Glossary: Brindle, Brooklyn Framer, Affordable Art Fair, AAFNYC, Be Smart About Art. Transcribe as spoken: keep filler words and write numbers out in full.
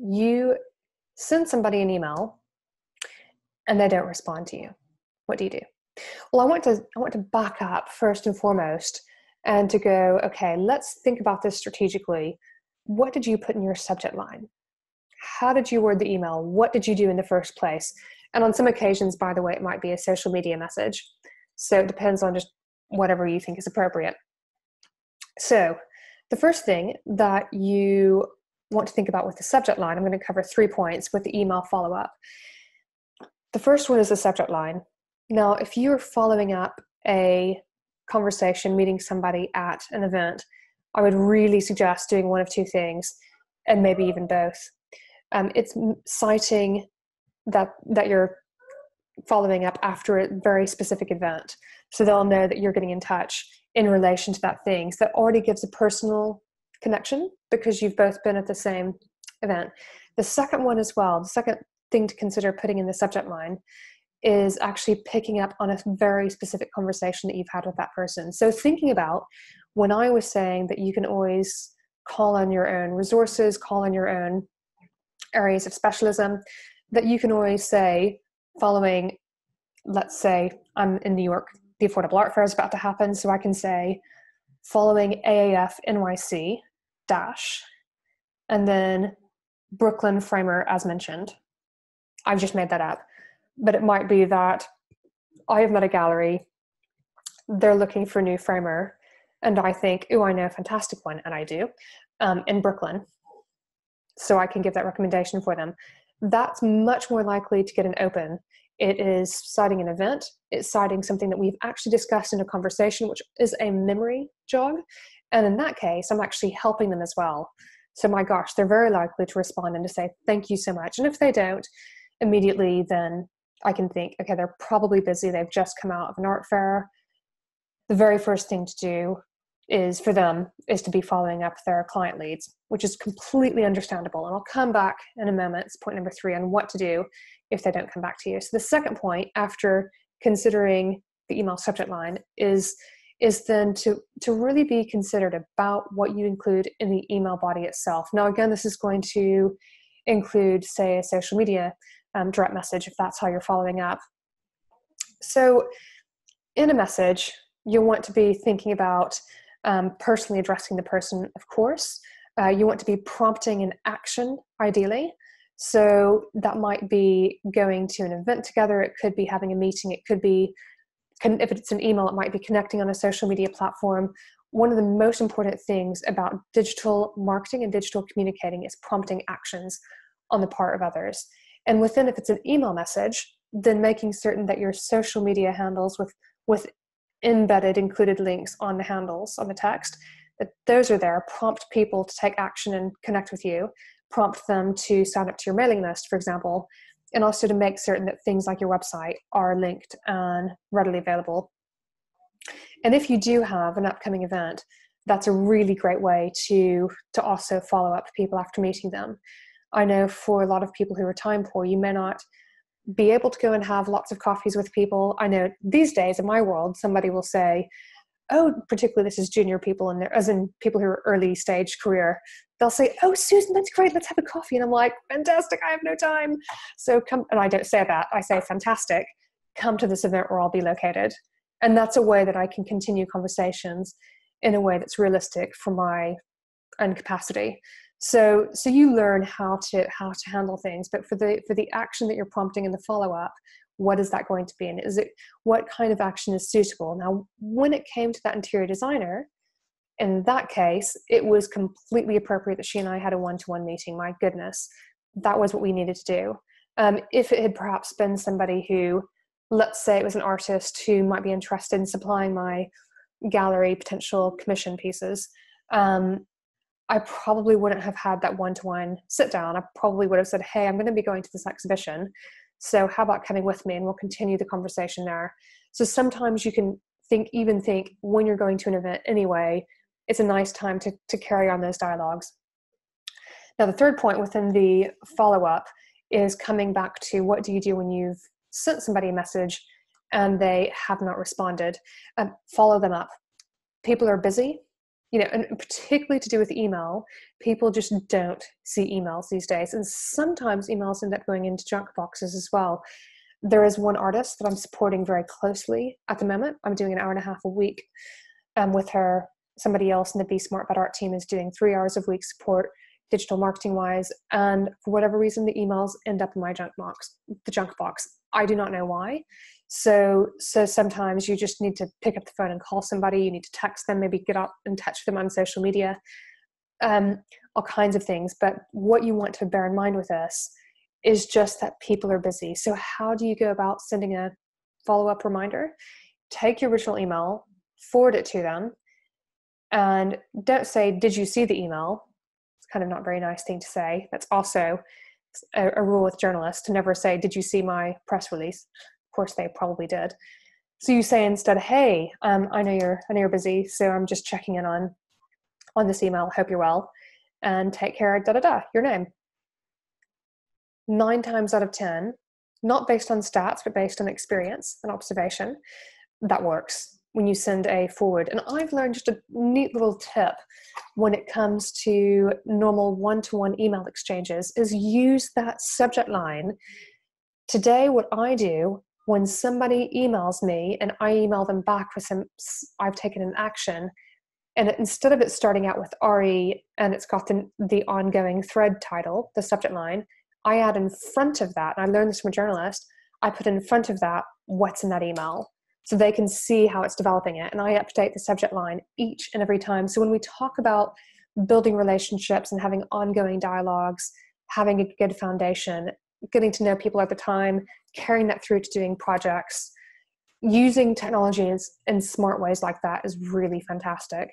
you send somebody an email and they don't respond to you. What do you do? Well, I want to, I want to back up first and foremost and to go, okay, let's think about this strategically. What did you put in your subject line? How did you word the email? What did you do in the first place? And on some occasions, by the way, it might be a social media message. So it depends on just whatever you think is appropriate. So the first thing that you want to think about with the subject line, I'm going to cover three points with the email follow-up. The first one is the subject line. Now, if you're following up a conversation, meeting somebody at an event, I would really suggest doing one of two things, and maybe even both. Um, it's citing that, that you're following up after a very specific event. So they'll know that you're getting in touch in relation to that thing. So that already gives a personal connection because you've both been at the same event. The second one as well, the second thing to consider putting in the subject line is actually picking up on a very specific conversation that you've had with that person. So thinking about when I was saying that you can always call on your own resources, call on your own areas of specialism, that you can always say following, let's say I'm in New York, the Affordable Art Fair is about to happen. So I can say following A A F N Y C dash, and then Brooklyn Framer as mentioned. I've just made that up, but it might be that I have met a gallery, they're looking for a new framer, and I think, oh, I know a fantastic one, and I do, um, in Brooklyn. So I can give that recommendation for them. That's much more likely to get an open. It is citing an event, it's citing something that we've actually discussed in a conversation, which is a memory jog. And in that case, I'm actually helping them as well. So my gosh, they're very likely to respond and to say, thank you so much. And if they don't immediately, then I can think, okay, they're probably busy. They've just come out of an art fair. The very first thing to do is for them is to be following up their client leads, which is completely understandable. And I'll come back in a moment. It's point number three on what to do if they don't come back to you. So the second point after considering the email subject line is, is then to, to really be considered about what you include in the email body itself. Now, again, this is going to include, say, a social media um, direct message, if that's how you're following up. So in a message, you'll want to be thinking about Um, personally addressing the person, of course. Uh, you want to be prompting an action, ideally. So that might be going to an event together. It could be having a meeting. It could be, if it's an email, it might be connecting on a social media platform. One of the most important things about digital marketing and digital communicating is prompting actions on the part of others. And within, if it's an email message, then making certain that your social media handles with, with embedded included links on the handles on the text, that those are there, prompt people to take action and connect with you, prompt them to sign up to your mailing list, for example, and also to make certain that things like your website are linked and readily available. And if you do have an upcoming event, that's a really great way to to also follow up people after meeting them. I know for a lot of people who are time poor, you may not be able to go and have lots of coffees with people. I know these days in my world, somebody will say, oh, particularly this is junior people, and as in people who are early stage career, they'll say, oh, Susan, that's great, let's have a coffee. And I'm like, fantastic, I have no time. So come, and I don't say that, I say fantastic, come to this event where I'll be located. And that's a way that I can continue conversations in a way that's realistic for my own capacity. So, so you learn how to how to handle things, but for the for the action that you're prompting and the follow up, what is that going to be? And is it what kind of action is suitable? Now, when it came to that interior designer, in that case, it was completely appropriate that she and I had a one to one meeting. My goodness, that was what we needed to do. Um, if it had perhaps been somebody who, let's say, it was an artist who might be interested in supplying my gallery potential commission pieces. Um, I probably wouldn't have had that one-to-one sit down. I probably would have said, hey, I'm going to be going to this exhibition. So how about coming with me? And we'll continue the conversation there. So sometimes you can think, even think when you're going to an event anyway, it's a nice time to, to carry on those dialogues. Now, the third point within the follow-up is coming back to what do you do when you've sent somebody a message and they have not responded? Um, follow them up. People are busy. you know, and particularly to do with email, people just don't see emails these days. And sometimes emails end up going into junk boxes as well. There is one artist that I'm supporting very closely at the moment. I'm doing an hour and a half a week um, with her. Somebody else in the Be Smart About Art team is doing three hours a week support, digital marketing wise. And for whatever reason, the emails end up in my junk box, the junk box. I do not know why. So, so sometimes you just need to pick up the phone and call somebody. You need to text them, maybe get out and touch them on social media, um, all kinds of things. But what you want to bear in mind with this is just that people are busy. So how do you go about sending a follow-up reminder? Take your original email, forward it to them, and don't say, did you see the email? It's kind of not a very nice thing to say. That's also a, a rule with journalists, to never say, did you see my press release? Of course, they probably did. So you say instead, hey, um, I know you're, I know you're busy, so I'm just checking in on, on this email. Hope you're well, and take care, da-da-da, your name. Nine times out of ten, not based on stats, but based on experience and observation, that works when you send a forward. And I've learned just a neat little tip when it comes to normal one-to-one email exchanges is use that subject line. Today, what I do when somebody emails me and I email them back with some, I've taken an action, and it, instead of it starting out with R E and it's got the, the ongoing thread title, the subject line, I add in front of that, and I learned this from a journalist, I put in front of that what's in that email so they can see how it's developing it. And I update the subject line each and every time. So when we talk about building relationships and having ongoing dialogues, having a good foundation, getting to know people at the time, carrying that through to doing projects, using technologies in smart ways like that is really fantastic.